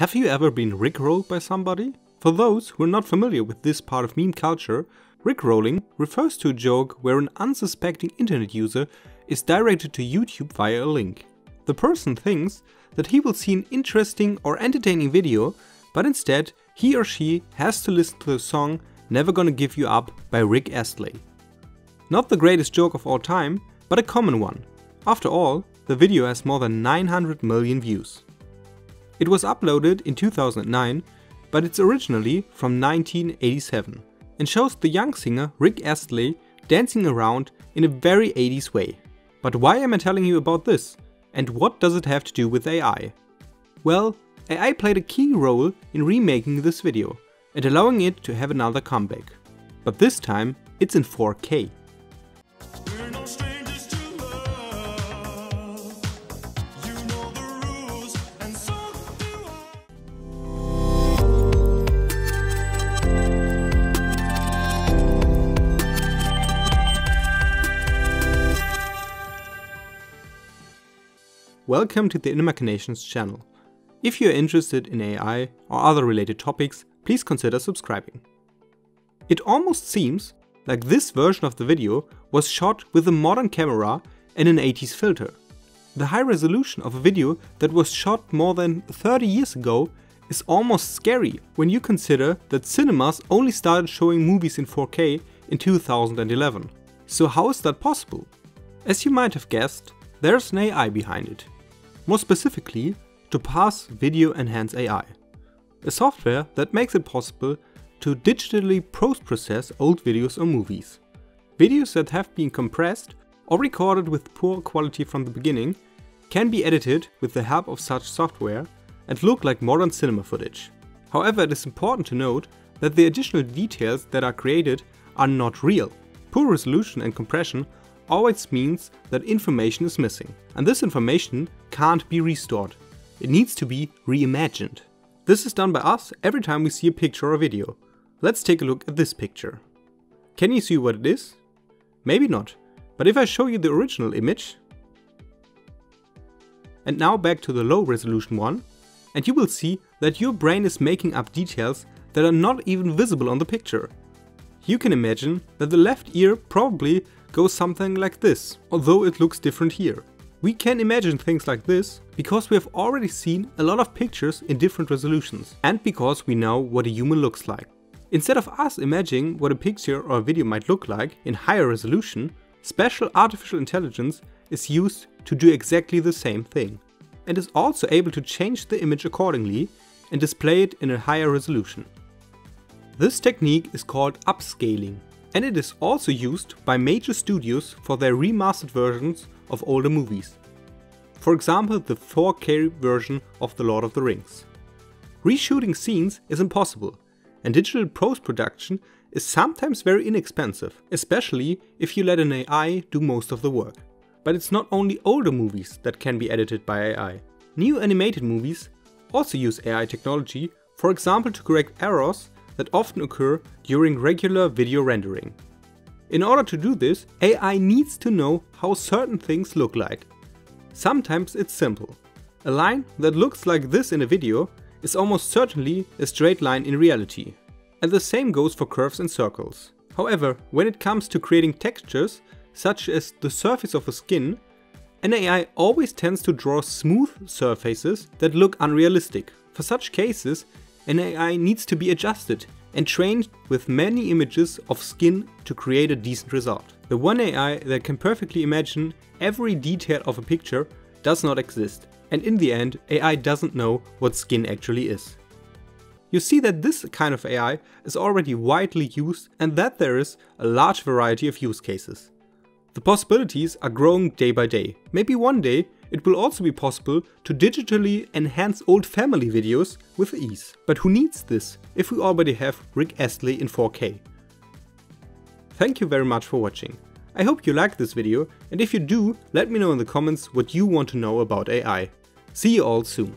Have you ever been rickrolled by somebody? For those who are not familiar with this part of meme culture, rickrolling refers to a joke where an unsuspecting internet user is directed to YouTube via a link. The person thinks that he will see an interesting or entertaining video, but instead he or she has to listen to the song Never Gonna Give You Up by Rick Astley. Not the greatest joke of all time, but a common one. After all, the video has more than 900 million views. It was uploaded in 2009, but it's originally from 1987 and shows the young singer Rick Astley dancing around in a very 80s way. But why am I telling you about this? And what does it have to do with AI? Well, AI played a key role in remaking this video and allowing it to have another comeback. But this time it's in 4K. Welcome to the Inner Machinations channel. If you are interested in AI or other related topics, please consider subscribing. It almost seems like this version of the video was shot with a modern camera and an 80s filter. The high resolution of a video that was shot more than 30 years ago is almost scary when you consider that cinemas only started showing movies in 4K in 2011. So how is that possible? As you might have guessed, there's an AI behind it. More specifically, Topaz Video Enhance AI, a software that makes it possible to digitally post-process old videos or movies. Videos that have been compressed or recorded with poor quality from the beginning can be edited with the help of such software and look like modern cinema footage. However, it is important to note that the additional details that are created are not real. Poor resolution and compression always means that information is missing, and this information can't be restored. It needs to be reimagined. This is done by us every time we see a picture or video. Let's take a look at this picture. Can you see what it is? Maybe not, but if I show you the original image, and now back to the low resolution one, and you will see that your brain is making up details that are not even visible on the picture. You can imagine that the left ear probably goes something like this, although it looks different here. We can imagine things like this because we have already seen a lot of pictures in different resolutions and because we know what a human looks like. Instead of us imagining what a picture or a video might look like in higher resolution, special artificial intelligence is used to do exactly the same thing and is also able to change the image accordingly and display it in a higher resolution. This technique is called upscaling, and it is also used by major studios for their remastered versions of older movies. For example, the 4K version of The Lord of the Rings. Reshooting scenes is impossible, and digital post-production is sometimes very inexpensive, especially if you let an AI do most of the work. But it's not only older movies that can be edited by AI. New animated movies also use AI technology, for example to correct errors that often occur during regular video rendering. In order to do this, AI needs to know how certain things look like. Sometimes it's simple. A line that looks like this in a video is almost certainly a straight line in reality. And the same goes for curves and circles. However, when it comes to creating textures, such as the surface of a skin, an AI always tends to draw smooth surfaces that look unrealistic. For such cases, an AI needs to be adjusted and trained with many images of skin to create a decent result. The one AI that can perfectly imagine every detail of a picture does not exist, and in the end AI doesn't know what skin actually is. You see that this kind of AI is already widely used and that there is a large variety of use cases. The possibilities are growing day by day. Maybe one day it will also be possible to digitally enhance old family videos with ease. But who needs this if we already have Rick Astley in 4K? Thank you very much for watching. I hope you liked this video, and if you do, let me know in the comments what you want to know about AI. See you all soon.